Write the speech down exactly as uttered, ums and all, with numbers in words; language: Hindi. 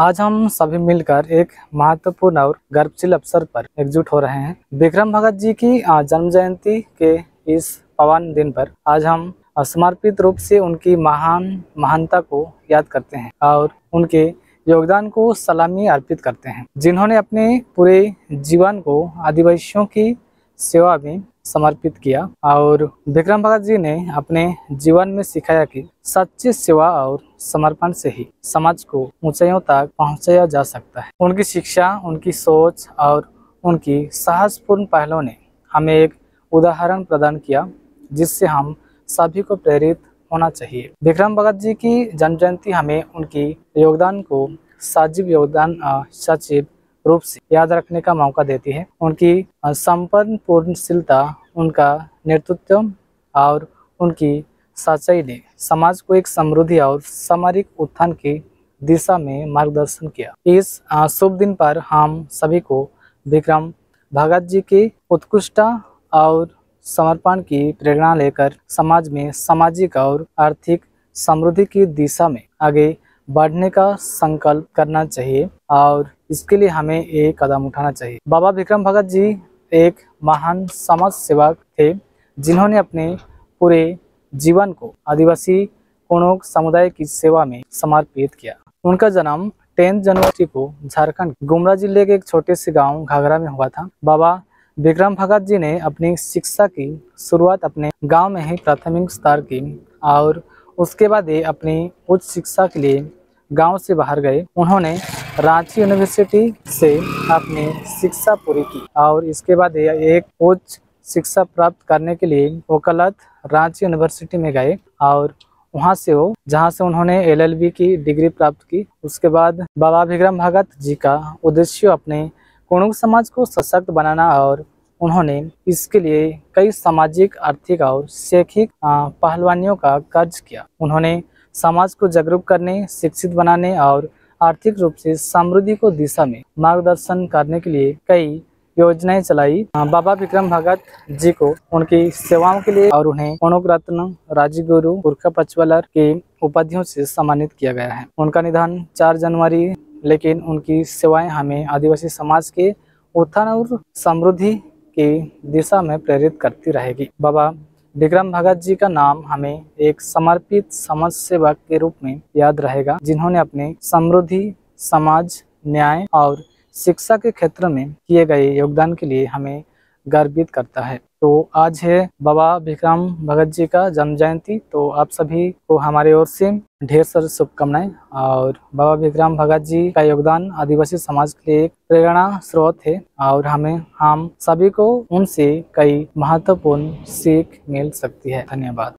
आज हम सभी मिलकर एक महत्वपूर्ण और गर्वशील अवसर पर एकजुट हो रहे हैं। भीखराम भगत जी की जन्म जयंती के इस पावन दिन पर आज हम समर्पित रूप से उनकी महान महानता को याद करते हैं और उनके योगदान को सलामी अर्पित करते हैं, जिन्होंने अपने पूरे जीवन को आदिवासियों की सेवा में समर्पित किया। और भीखराम भगत जी ने अपने जीवन में सिखाया कि सच्ची सेवा और समर्पण से ही समाज को ऊंचाइयों तक पहुंचाया जा सकता है। उनकी शिक्षा, उनकी सोच और उनकी साहसपूर्ण पहलों ने हमें एक उदाहरण प्रदान किया, जिससे हम सभी को प्रेरित होना चाहिए। भीखराम भगत जी की जन्म जयंती हमें उनकी योगदान को सजीव योगदान सचिव रूप से याद रखने का मौका देती है। उनकी संपन्नपूर्णशीलता, उनका नेतृत्व और उनकी सच्चाई ने समाज को एक समृद्धि और सामरिक उत्थान की दिशा में मार्गदर्शन किया। इस शुभ दिन पर हम सभी को भीखराम भगत जी की उत्कृष्टता और समर्पण की प्रेरणा लेकर समाज में सामाजिक और आर्थिक समृद्धि की दिशा में आगे बढ़ने का संकल्प करना चाहिए और इसके लिए हमें एक कदम उठाना चाहिए। बाबा भीखराम भगत जी एक महान समाज सेवक थे, जिन्होंने अपने पूरे जीवन को आदिवासी कोणोक समुदाय की सेवा में समर्पित किया। उनका जन्म दस जनवरी को झारखण्ड गुमरा जिले के एक छोटे से गांव घाघरा में हुआ था। बाबा भीखराम भगत जी ने अपनी शिक्षा की शुरुआत अपने गाँव में ही प्राथमिक स्तर की और उसके बाद ये अपनी उच्च शिक्षा के लिए गांव से बाहर गए। उन्होंने रांची यूनिवर्सिटी से अपनी शिक्षा पूरी की और इसके बाद ये एक उच्च शिक्षा प्राप्त करने के लिए वकालत रांची यूनिवर्सिटी में गए और वहां से वो जहां से उन्होंने एल एल बी की डिग्री प्राप्त की। उसके बाद बाबा भीखराम भगत जी का उद्देश्य अपने कोणों समाज को सशक्त बनाना और उन्होंने इसके लिए कई सामाजिक, आर्थिक और शैक्षिक पहलवानियों का कार्य किया। उन्होंने समाज को जागरूक करने, शिक्षित बनाने और आर्थिक रूप से समृद्धि को दिशा में मार्गदर्शन करने के लिए कई योजनाएं चलाई। बाबा भीखराम भगत जी को उनकी सेवाओं के लिए और उन्हें कोणोक रत्न, राजगुरु, पुरखा पचवलर के उपाधियों से सम्मानित किया गया है। उनका निधन चार जनवरी, लेकिन उनकी सेवाएं हमें आदिवासी समाज के उत्थान और समृद्धि की दिशा में प्रेरित करती रहेगी। बाबा भीखराम भगत जी का नाम हमें एक समर्पित समाज सेवक के रूप में याद रहेगा, जिन्होंने अपने समृद्धि, समाज, न्याय और शिक्षा के क्षेत्र में किए गए योगदान के लिए हमें गर्वित करता है। तो आज है बाबा भीखराम भगत जी का जन्म जयंती, तो आप सभी को हमारे ओर से ढेर सारी शुभकामनाएं। और बाबा भीखराम भगत जी का योगदान आदिवासी समाज के लिए प्रेरणा स्रोत है और हमें हम सभी को उनसे कई महत्वपूर्ण सीख मिल सकती है। धन्यवाद।